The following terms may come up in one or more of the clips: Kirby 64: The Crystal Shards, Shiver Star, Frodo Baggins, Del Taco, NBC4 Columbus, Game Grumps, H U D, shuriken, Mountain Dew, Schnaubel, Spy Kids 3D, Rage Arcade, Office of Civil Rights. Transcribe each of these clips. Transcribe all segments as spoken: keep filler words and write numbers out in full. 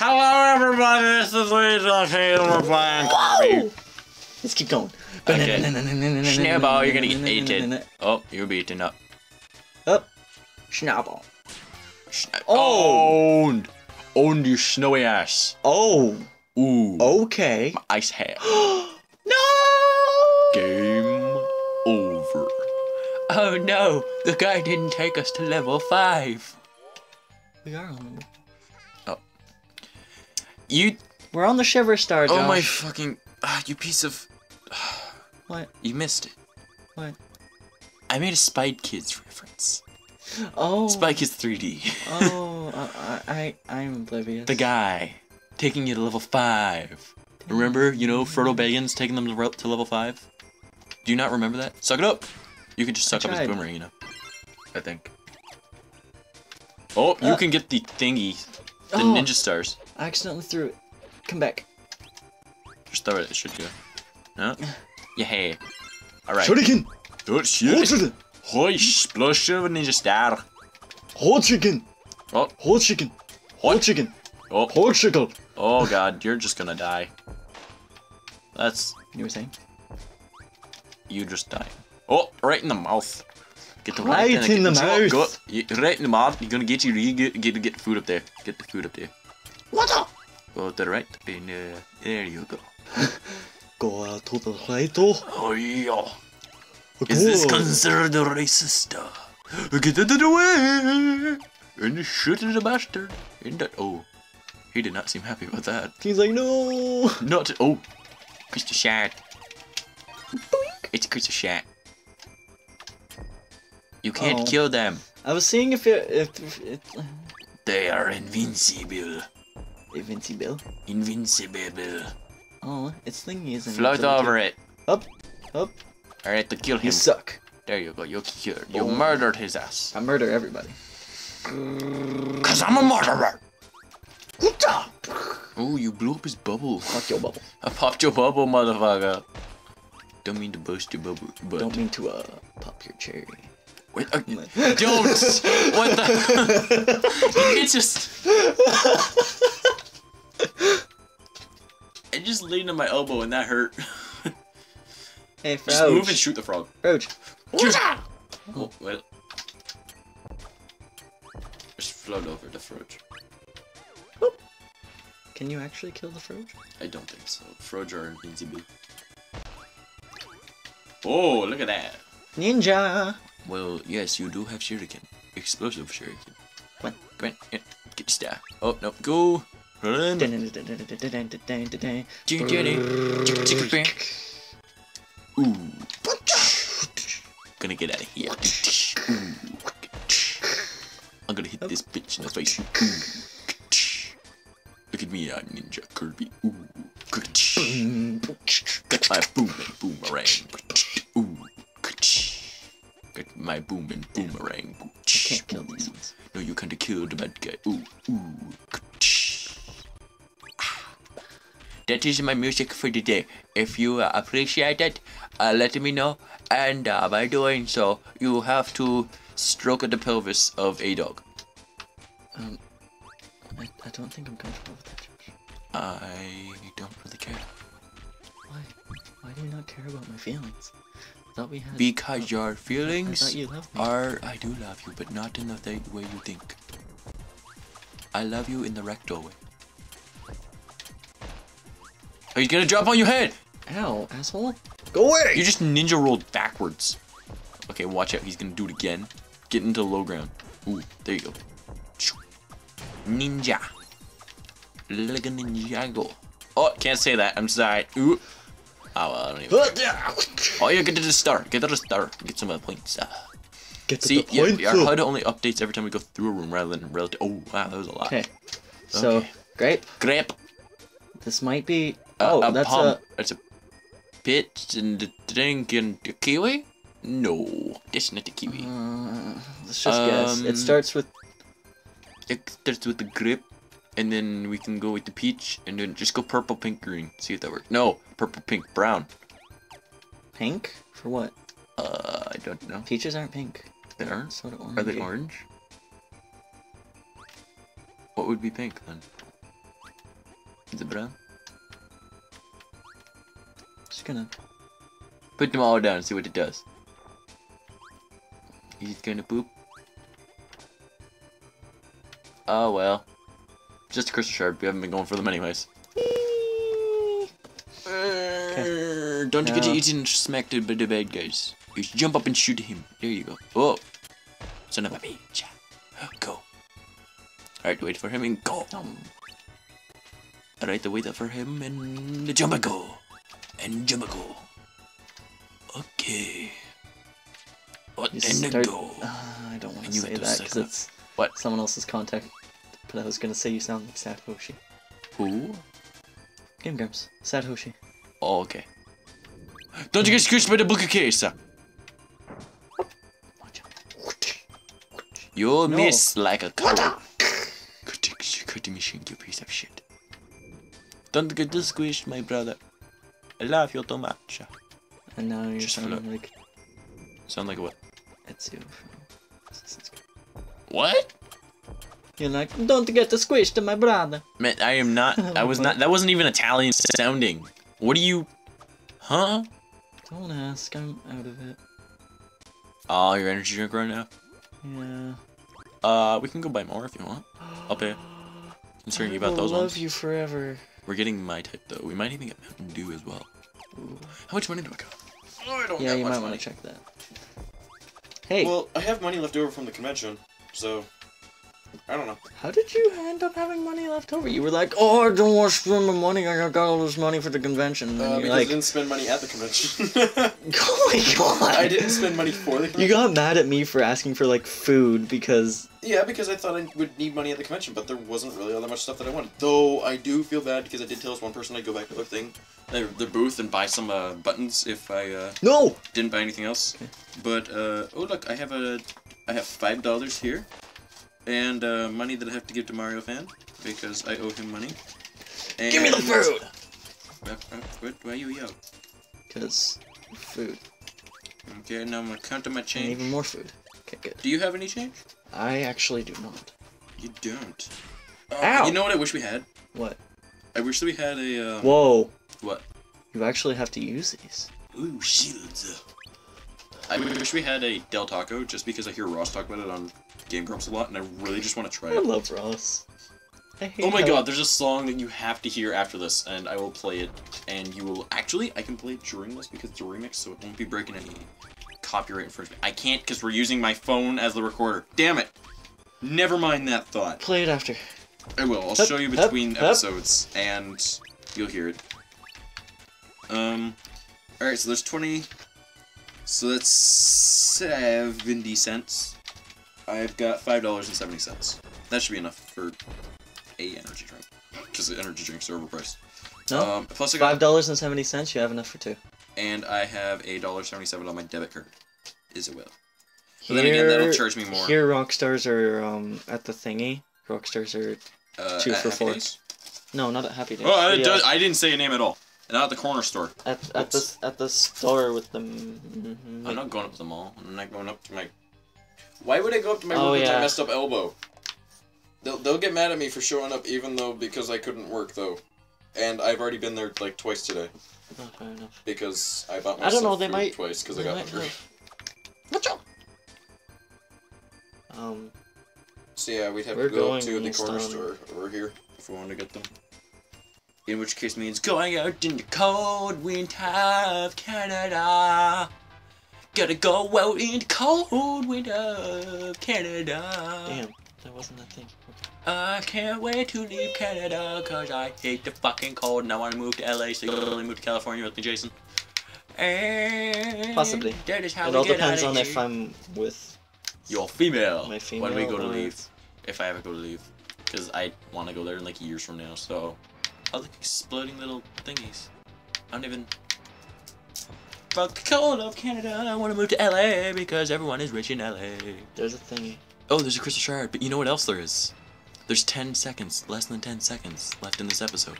Hello, everybody. This is RageArcade, and we're playing Kirby. Let's keep going. Okay. Schnaubel, you're gonna get eaten. Oh, you'll be eaten up. Up. Schnaubel. Schna oh. Owned. Owned your snowy ass. Oh. Ooh. Okay. My ice hat. No. Game over. Oh no, the guy didn't take us to level five. We are on level. Oh. You. We're on the Shiver Star, Josh. Oh my fucking. Uh, you piece of. What? You missed it. What? I made a Spy Kids reference. Oh. Spy Kids three D. Oh, uh, I, I'm oblivious. The guy taking you to level five. Remember, you know, Frodo Baggins taking them to, to level five? Do you not remember that? Suck it up! You can just suck up his boomerang, you know. I think. Oh, you uh, can get the thingy. The oh, ninja stars. I accidentally threw it. Come back. Just throw it, it should go. No? Yeah, hey. Alright. Shuriken! Don't shoot! Hoi, explosion of ninja star. Hot chicken! Oh. Hot chicken! Hot chicken! Oh. Hot chicken! Oh god, you're just gonna die. That's. You were saying? You just died. Oh, right in the mouth. Get the right, right in the, the mouth. Go, right in the mouth. You're gonna get your get, get get food up there. Get the food up there. What up? Go to the right, and uh, there you go. Go uh, to the right. Oh yeah. Go. Is this considered a racist? Get out of the way and shoot the bastard. And that. Oh, he did not seem happy about that. He's like, no. Not. Oh, crystal shard. Boink. It's a crystal shard. You can't oh. kill them. I was seeing if it. If, if it uh... They are invincible. Invincible? Invincible. Oh, it's thingy, isn't it? Float over it. Up, up. Alright, to kill him. You suck. There you go, you're cured. You oh. murdered his ass. I murder everybody. Because I'm a murderer! Oh, you blew up his bubble. Pop your bubble. I popped your bubble, motherfucker. Don't mean to burst your bubble, but. Don't mean to, uh, pop your cherry. Wait, uh, don't! What the? You can't just. I just leaned on my elbow and that hurt. Hey, Froge. Just move and shoot the frog. Froge. Oh, well. Just float over the Froge. Can you actually kill the Froge? I don't think so. Froge are invincible. Oh, look at that. Ninja! Well, yes, you do have shuriken. Explosive shuriken. What? Come on, yeah, get your star. Oh, no, go! Run! Ooh. Gonna get out of here. I'm gonna hit this bitch in the face. Look at me, I'm Ninja Kirby. Ooh. Got my boom and boomerang. Ooh. My boom and boomerang. I can't kill these ones. No, you can't kill the bad guy. Ooh, ooh. That is my music for the day. If you uh, appreciate it, uh, let me know. And uh, by doing so, you have to stroke the pelvis of a dog. Um, I, I don't think I'm comfortable with that, Josh. I don't really care. Why? Why do you not care about my feelings? We had, because uh, your feelings I you are, I do love you, but not in the way you think. I love you in the rectal way. Are you gonna drop on your head? Ow, asshole. Go away! You just ninja rolled backwards. Okay, watch out, he's gonna do it again. Get into low ground. Ooh, there you go. Ninja. Like a ninjago. Oh, can't say that, I'm sorry. Ooh. Oh, well, I don't even care. Oh, yeah, get to the star. Get to the star. Get some of the points. Uh, get to see, the points. Yeah, our H U D only updates every time we go through a room rather than relative. Oh, wow, that was a lot. Okay. So, grape. Grape. This might be. Uh, oh, a that's palm. a. It's a pitch and the drink and the kiwi? No, that's not the kiwi. Uh, let's just um, guess. It starts with. It starts with the grape. And then we can go with the peach, and then just go purple, pink, green. See if that works. No, purple, pink, brown. Pink? For what? Uh, I don't know. Peaches aren't pink. They aren't? Soda orange. Are they orange? What would be pink, then? Dobra. Just gonna put them all down and see what it does. Is it gonna poop? Oh well. Just a crystal shard, we haven't been going for them anyways. Uh, don't no. you get to eat and smack the, the bad guys. You jump up and shoot him. There you go. Oh! Son of a bitch. Go. Alright, wait for him and go. Alright, wait up for him and jump and go. And jump and go. Okay. What and start... go. Uh, I don't want to say that because it's what? someone else's contact. But I was going to say you sound like Satoshi. Who? Game Grumps. Satoshi. Oh, okay. Don't you get squished by the book of case? You'll no. miss like a coward. Kirby machine, you piece of shit. Don't get squished, my brother. I love you too much. And now you're Just sounding float. like... Sound like what? That's you. What? You're like, don't get squished, my brother. Man, I am not... I was not... That wasn't even Italian sounding. What do you... Huh? Don't ask, I'm out of it. Oh, your energy drink right now? Yeah. Uh, we can go buy more if you want. Up here. I'm sorry about those ones. I will love you forever. We're getting my type, though. We might even get Mountain Dew as well. Ooh. How much money do I got? Oh, I don't yeah, you might want to check that. Hey! Well, I have money left over from the convention, so... I don't know. How did you end up having money left over? You were like, oh, I don't want to spend my money. I got all this money for the convention. And uh, because like, I didn't spend money at the convention. Oh my god. I didn't spend money for the convention. You got mad at me for asking for, like, food because... Yeah, because I thought I would need money at the convention, but there wasn't really all that much stuff that I wanted. Though, I do feel bad because I did tell this one person I'd go back to their thing, their, their booth, and buy some uh, buttons if I uh, no! didn't buy anything else. Okay. But, uh, oh look, I have a, I have five dollars here. And uh, money that I have to give to Mario Fan, because I owe him money. And give me the food! What, why you yell? Because food. Okay, now I'm going to count on my change. And even more food. Okay, good. Do you have any change? I actually do not. You don't? Oh, ow! You know what I wish we had? What? I wish that we had a... Um, Whoa! What? You actually have to use these. Ooh, shields. I wish we had a Del Taco, just because I hear Ross talk about it on... Game Grumps a lot, and I really just want to try it. I love Ross. I hate oh my god, there's a song that you have to hear after this, and I will play it, and you will... Actually, I can play it during this because it's a remix, so it won't be breaking any copyright infringement. I can't because we're using my phone as the recorder. Damn it! Never mind that thought. Play it after. I will. I'll up, show you between up, episodes, up. and you'll hear it. Um, alright, so there's twenty... So that's seventy cents. I've got five dollars and seventy cents. That should be enough for a energy drink. Because the energy drinks are overpriced. No, um, plus I got five dollars and seventy cents, you have enough for two. And I have one dollar and seventy-seven cents on my debit card. Is it will. But here, then again, that'll charge me more. Here Rockstars are um, at the thingy. Rockstars are uh, two for four. Days? No, not at Happy Days. Oh, I, yeah. did, I didn't say a name at all. Not at the corner store. At, at, the, at the store with the... Mm-hmm. I'm not going up to the mall. I'm not going up to my... Why would I go up to my room oh, with yeah. my messed up elbow? They'll, they'll get mad at me for showing up even though because I couldn't work though. And I've already been there like twice today. Not fair enough. Because I bought myself I don't know, they food might, twice because I got hungry. Have... Watch out! Um, so yeah, we'd have to go to the corner on. store over here if we wanted to get them. In which case means going out in the cold winter of Canada. Gotta go out in the cold winter of Canada. Damn, that wasn't that thing. I can't wait to leave Canada, cause I hate the fucking cold and I wanna move to L A, so you'll move to California with me, Jason. And possibly. That is how it all depends on if I'm with your female. My female. When we go to leave. If I ever go to leave. Cause I wanna go there in like years from now, so. I like exploding little thingies. I don't even. Fuck the cold of Canada, I want to move to L A because everyone is rich in L A. There's a thingy. Oh, there's a crystal shard, but you know what else there is? There's ten seconds, less than ten seconds left in this episode.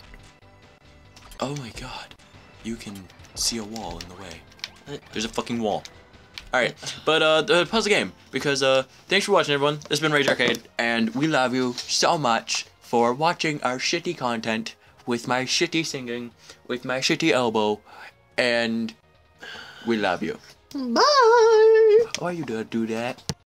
Oh my god. You can see a wall in the way. There's a fucking wall. Alright, but uh, the puzzle game, because uh, thanks for watching everyone. This has been RageArcade, and we love you so much for watching our shitty content. with my shitty singing, with my shitty elbow, and we love you. Bye! Why you do do that?